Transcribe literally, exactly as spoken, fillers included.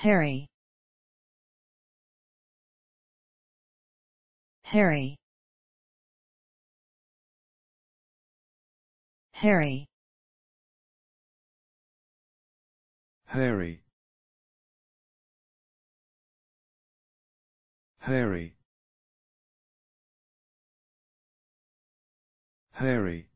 Harry, Harry, Harry, Harry, Harry, Harry.